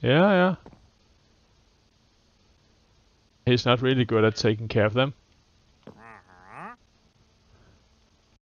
Yeah, yeah. He's not really good at taking care of them.